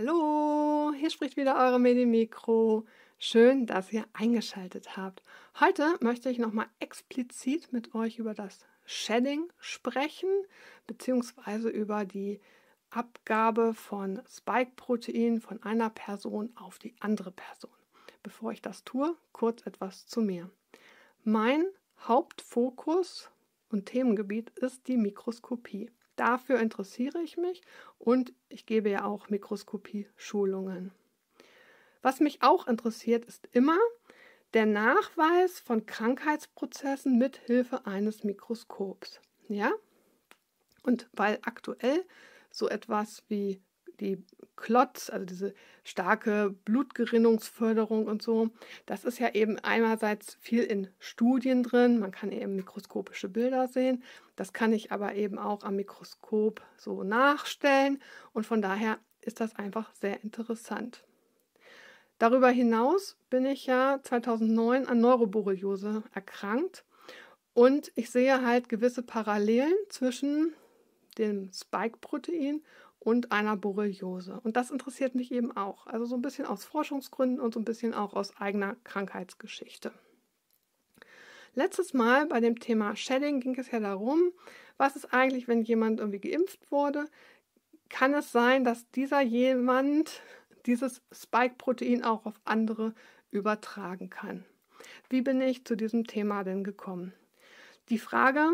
Hallo, hier spricht wieder eure MediMicro. Schön, dass ihr eingeschaltet habt. Heute möchte ich nochmal explizit mit euch über das Shedding sprechen, beziehungsweise über die Abgabe von Spike-Protein von einer Person auf die andere Person. Bevor ich das tue, kurz etwas zu mir. Mein Hauptfokus und Themengebiet ist die Mikroskopie. Dafür interessiere ich mich und ich gebe ja auch Mikroskopie-Schulungen. Was mich auch interessiert, ist immer der Nachweis von Krankheitsprozessen mit Hilfe eines Mikroskops. Ja? Und weil aktuell so etwas wie die Clots, also diese starke Blutgerinnungsförderung und so, das ist ja eben einerseits viel in Studien drin, man kann eben mikroskopische Bilder sehen, das kann ich aber eben auch am Mikroskop so nachstellen und von daher ist das einfach sehr interessant. Darüber hinaus bin ich ja 2009 an Neuroborreliose erkrankt und ich sehe halt gewisse Parallelen zwischen dem Spike-Protein und einer Borreliose. Und das interessiert mich eben auch. Also so ein bisschen aus Forschungsgründen und so ein bisschen auch aus eigener Krankheitsgeschichte. Letztes Mal bei dem Thema Shedding ging es ja darum, was ist eigentlich, wenn jemand irgendwie geimpft wurde? Kann es sein, dass dieser jemand dieses Spike-Protein auch auf andere übertragen kann? Wie bin ich zu diesem Thema denn gekommen? Die Frage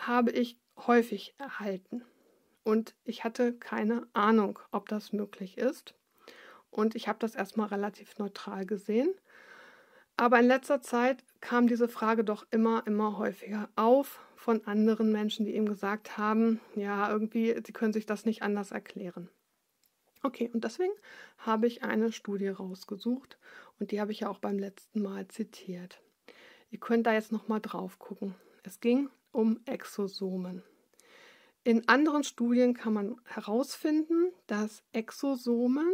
habe ich häufig erhalten. Und ich hatte keine Ahnung, ob das möglich ist. Und ich habe das erstmal relativ neutral gesehen. Aber in letzter Zeit kam diese Frage doch immer häufiger auf von anderen Menschen, die eben gesagt haben, ja, irgendwie, sie können sich das nicht anders erklären. Okay, und deswegen habe ich eine Studie rausgesucht und die habe ich ja auch beim letzten Mal zitiert. Ihr könnt da jetzt nochmal drauf gucken. Es ging um Exosomen. In anderen Studien kann man herausfinden, dass Exosomen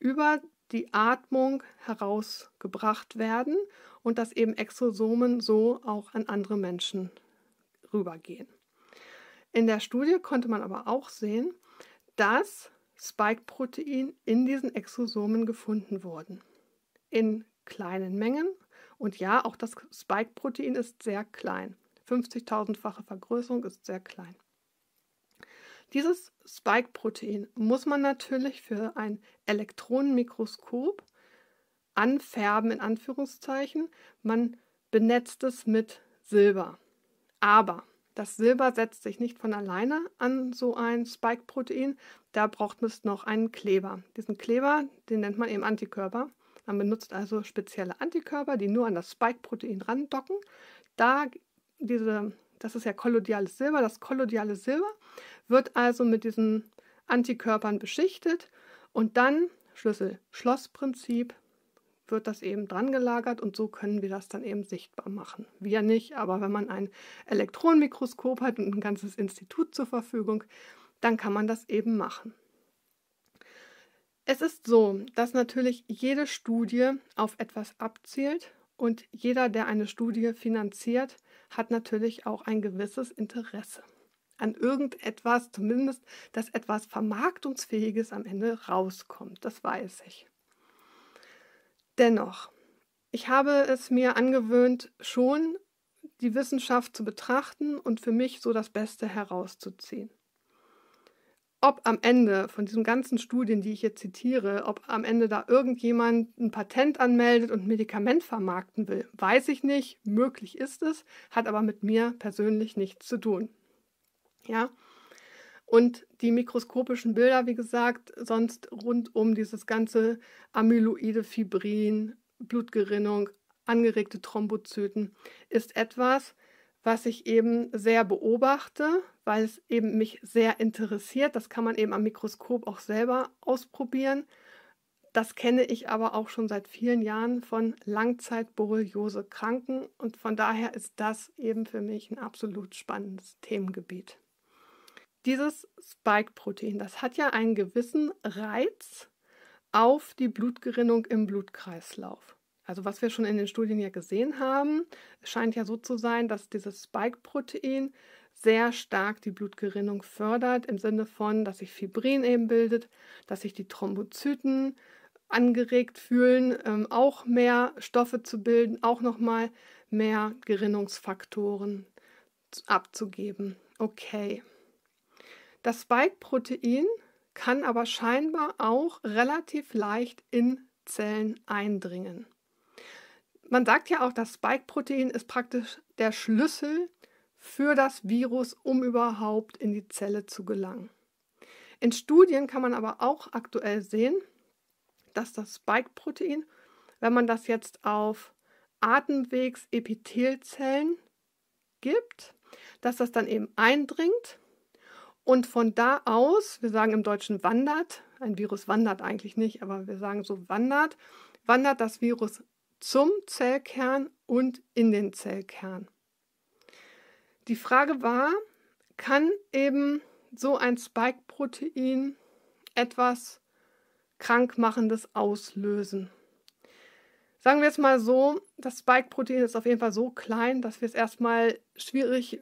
über die Atmung herausgebracht werden und dass eben Exosomen so auch an andere Menschen rübergehen. In der Studie konnte man aber auch sehen, dass Spike-Protein in diesen Exosomen gefunden wurden. In kleinen Mengen. Und ja, auch das Spike-Protein ist sehr klein. 50.000-fache Vergrößerung ist sehr klein. Dieses Spike-Protein muss man natürlich für ein Elektronenmikroskop anfärben, in Anführungszeichen. Man benetzt es mit Silber. Aber das Silber setzt sich nicht von alleine an so ein Spike-Protein. Da braucht man noch einen Kleber. Diesen Kleber, den nennt man eben Antikörper. Man benutzt also spezielle Antikörper, die nur an das Spike-Protein randocken. Das ist ja kolloidales Silber. Das kolloidale Silber wird also mit diesen Antikörpern beschichtet und dann, Schlüssel-Schloss-Prinzip, wird das eben dran gelagert und so können wir das dann eben sichtbar machen. Wir nicht, aber wenn man ein Elektronenmikroskop hat und ein ganzes Institut zur Verfügung, dann kann man das eben machen. Es ist so, dass natürlich jede Studie auf etwas abzielt und jeder, der eine Studie finanziert, hat natürlich auch ein gewisses Interesse an irgendetwas, zumindest, dass etwas Vermarktungsfähiges am Ende rauskommt. Das weiß ich. Dennoch, ich habe es mir angewöhnt, schon die Wissenschaft zu betrachten und für mich so das Beste herauszuziehen. Ob am Ende von diesen ganzen Studien, die ich jetzt zitiere, ob am Ende da irgendjemand ein Patent anmeldet und ein Medikament vermarkten will, weiß ich nicht. Möglich ist es, hat aber mit mir persönlich nichts zu tun. Ja? Und die mikroskopischen Bilder, wie gesagt, sonst rund um dieses ganze Amyloide, Fibrin, Blutgerinnung, angeregte Thrombozyten, ist etwas, was ich eben sehr beobachte, weil es eben mich sehr interessiert. Das kann man eben am Mikroskop auch selber ausprobieren. Das kenne ich aber auch schon seit vielen Jahren von Langzeit-Borreliose-Kranken und von daher ist das eben für mich ein absolut spannendes Themengebiet. Dieses Spike-Protein, das hat ja einen gewissen Reiz auf die Blutgerinnung im Blutkreislauf. Also was wir schon in den Studien ja gesehen haben, es scheint ja so zu sein, dass dieses Spike-Protein sehr stark die Blutgerinnung fördert, im Sinne von, dass sich Fibrin eben bildet, dass sich die Thrombozyten angeregt fühlen, auch mehr Stoffe zu bilden, auch nochmal mehr Gerinnungsfaktoren abzugeben. Okay. Das Spike-Protein kann aber scheinbar auch relativ leicht in Zellen eindringen. Man sagt ja auch, das Spike-Protein ist praktisch der Schlüssel für das Virus, um überhaupt in die Zelle zu gelangen. In Studien kann man aber auch aktuell sehen, dass das Spike-Protein, wenn man das jetzt auf Atemwegs-Epithelzellen gibt, dass das dann eben eindringt und von da aus, wir sagen im Deutschen wandert, ein Virus wandert eigentlich nicht, aber wir sagen so wandert das Virus zum Zellkern und in den Zellkern. Die Frage war, kann eben so ein Spike-Protein etwas Krankmachendes auslösen? Sagen wir jetzt mal so, das Spike-Protein ist auf jeden Fall so klein, dass wir es erstmal schwierig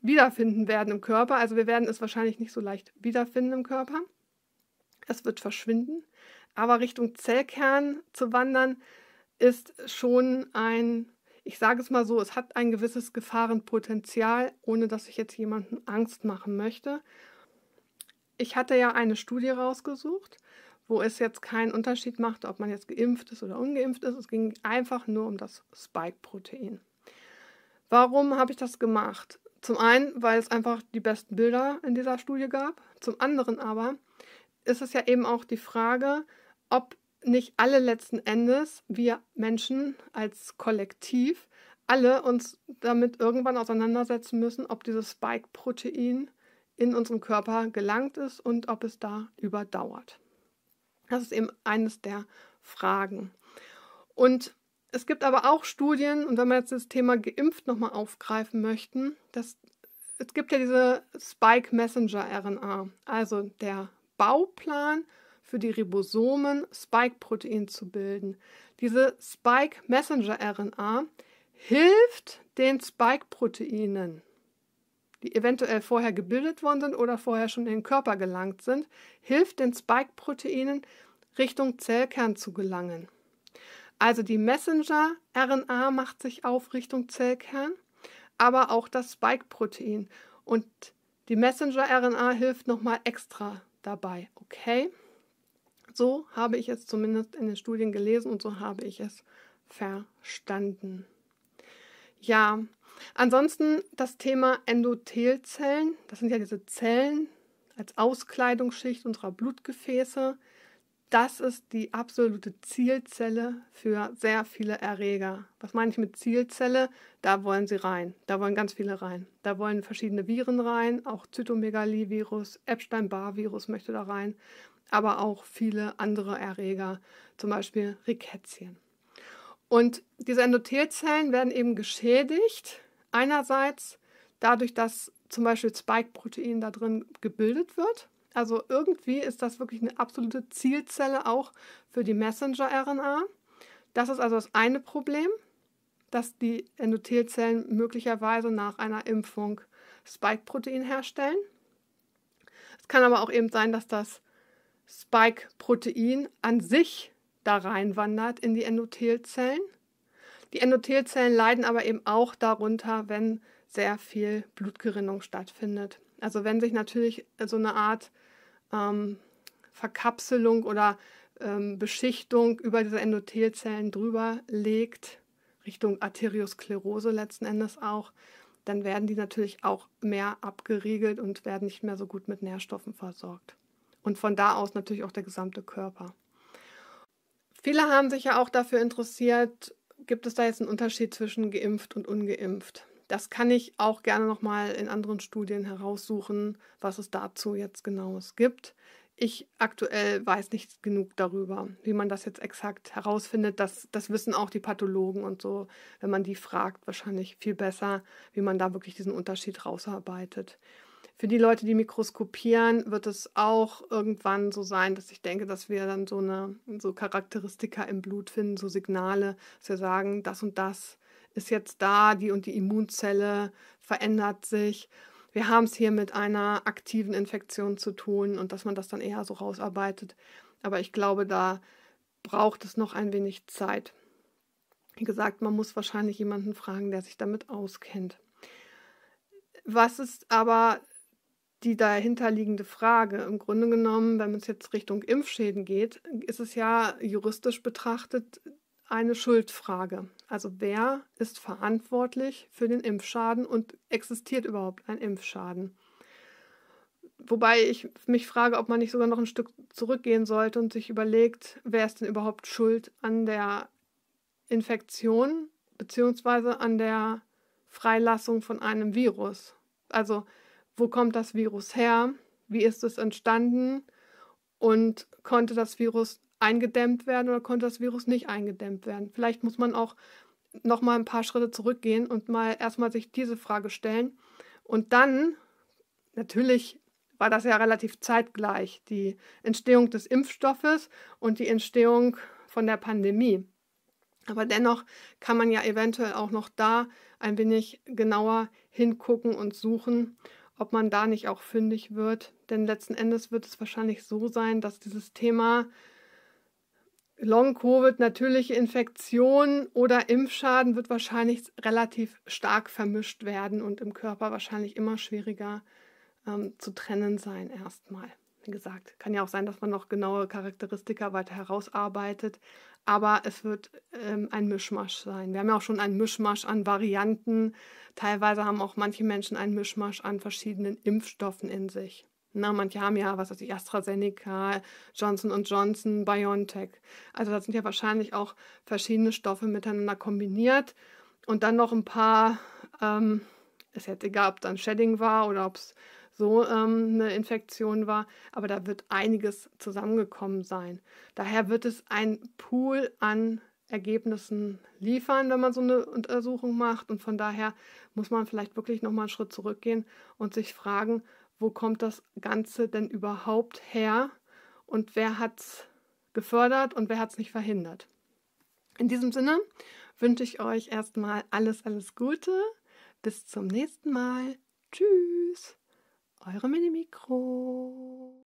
wiederfinden werden im Körper. Also wir werden es wahrscheinlich nicht so leicht wiederfinden im Körper. Es wird verschwinden. Aber Richtung Zellkern zu wandern ist schon ein, ich sage es mal so, es hat ein gewisses Gefahrenpotenzial, ohne dass ich jetzt jemanden Angst machen möchte. Ich hatte ja eine Studie rausgesucht, wo es jetzt keinen Unterschied machte, ob man jetzt geimpft ist oder ungeimpft ist. Es ging einfach nur um das Spike-Protein. Warum habe ich das gemacht? Zum einen, weil es einfach die besten Bilder in dieser Studie gab. Zum anderen aber ist es ja eben auch die Frage, ob nicht alle letzten Endes, wir Menschen als Kollektiv, alle uns damit irgendwann auseinandersetzen müssen, ob dieses Spike-Protein in unserem Körper gelangt ist und ob es da überdauert. Das ist eben eines der Fragen. Und es gibt aber auch Studien, und wenn wir jetzt das Thema geimpft nochmal aufgreifen möchten, es gibt ja diese Spike-Messenger-RNA, also der Bauplan für die Ribosomen, Spike-Protein zu bilden. Diese Spike-Messenger-RNA hilft den Spike-Proteinen, die eventuell vorher gebildet worden sind oder vorher schon in den Körper gelangt sind, hilft den Spike-Proteinen Richtung Zellkern zu gelangen. Also die Messenger-RNA macht sich auf Richtung Zellkern, aber auch das Spike-Protein. Und die Messenger-RNA hilft nochmal extra dabei, okay? So habe ich es zumindest in den Studien gelesen und so habe ich es verstanden. Ja, ansonsten das Thema Endothelzellen, das sind ja diese Zellen als Auskleidungsschicht unserer Blutgefäße, das ist die absolute Zielzelle für sehr viele Erreger. Was meine ich mit Zielzelle? Da wollen sie rein, da wollen ganz viele rein, da wollen verschiedene Viren rein, auch Zytomegalivirus, Epstein-Barr-Virus möchte da rein, aber auch viele andere Erreger, zum Beispiel Rickettsia. Und diese Endothelzellen werden eben geschädigt, einerseits dadurch, dass zum Beispiel Spike-Protein da drin gebildet wird. Also irgendwie ist das wirklich eine absolute Zielzelle auch für die Messenger-RNA. Das ist also das eine Problem, dass die Endothelzellen möglicherweise nach einer Impfung Spike-Protein herstellen. Es kann aber auch eben sein, dass das Spike-Protein an sich da reinwandert in die Endothelzellen. Die Endothelzellen leiden aber eben auch darunter, wenn sehr viel Blutgerinnung stattfindet. Also wenn sich natürlich so eine Art Verkapselung oder Beschichtung über diese Endothelzellen drüber legt, Richtung Arteriosklerose letzten Endes auch, dann werden die natürlich auch mehr abgeriegelt und werden nicht mehr so gut mit Nährstoffen versorgt. Und von da aus natürlich auch der gesamte Körper. Viele haben sich ja auch dafür interessiert, gibt es da jetzt einen Unterschied zwischen geimpft und ungeimpft? Das kann ich auch gerne nochmal in anderen Studien heraussuchen, was es dazu jetzt genaues gibt. Ich aktuell weiß nicht genug darüber, wie man das jetzt exakt herausfindet. Das wissen auch die Pathologen und so, wenn man die fragt, wahrscheinlich viel besser, wie man da wirklich diesen Unterschied rausarbeitet. Für die Leute, die mikroskopieren, wird es auch irgendwann so sein, dass ich denke, dass wir dann so Charakteristika im Blut finden, so Signale, dass wir sagen, das und das ist jetzt da, die und die Immunzelle verändert sich. wir haben es hier mit einer aktiven Infektion zu tun und dass man das dann eher so rausarbeitet. Aber ich glaube, da braucht es noch ein wenig Zeit. Wie gesagt, man muss wahrscheinlich jemanden fragen, der sich damit auskennt. Was ist aber die dahinterliegende Frage? Im Grunde genommen, wenn es jetzt Richtung Impfschäden geht, ist es ja juristisch betrachtet eine Schuldfrage. Also wer ist verantwortlich für den Impfschaden und existiert überhaupt ein Impfschaden? Wobei ich mich frage, ob man nicht sogar noch ein Stück zurückgehen sollte und sich überlegt, wer ist denn überhaupt schuld an der Infektion beziehungsweise an der Freilassung von einem Virus. Also wo kommt das Virus her? Wie ist es entstanden? Und konnte das Virus eingedämmt werden oder konnte das Virus nicht eingedämmt werden? Vielleicht muss man auch noch mal ein paar Schritte zurückgehen und mal erstmal sich diese Frage stellen. Und dann, natürlich war das ja relativ zeitgleich, die Entstehung des Impfstoffes und die Entstehung von der Pandemie. Aber dennoch kann man ja eventuell auch noch da ein wenig genauer hingucken und suchen, ob man da nicht auch fündig wird. Denn letzten Endes wird es wahrscheinlich so sein, dass dieses Thema Long-Covid, natürliche Infektion oder Impfschaden wird wahrscheinlich relativ stark vermischt werden und im Körper wahrscheinlich immer schwieriger zu trennen sein erstmal. Wie gesagt, kann ja auch sein, dass man noch genaue Charakteristika weiter herausarbeitet, aber es wird ein Mischmasch sein. Wir haben ja auch schon einen Mischmasch an Varianten. Teilweise haben auch manche Menschen einen Mischmasch an verschiedenen Impfstoffen in sich. Na, manche haben ja, was weiß ich, AstraZeneca, Johnson Johnson, BioNTech. Also da sind ja wahrscheinlich auch verschiedene Stoffe miteinander kombiniert. Und dann noch ein paar, ist jetzt egal, ob es dann Shedding war oder ob es so eine Infektion war. Aber da wird einiges zusammengekommen sein. Daher wird es ein Pool an Ergebnissen liefern, wenn man so eine Untersuchung macht. Und von daher muss man vielleicht wirklich nochmal einen Schritt zurückgehen und sich fragen, wo kommt das Ganze denn überhaupt her und wer hat es gefördert und wer hat es nicht verhindert. In diesem Sinne wünsche ich euch erstmal alles, alles Gute. Bis zum nächsten Mal. Tschüss, eure MediMicro.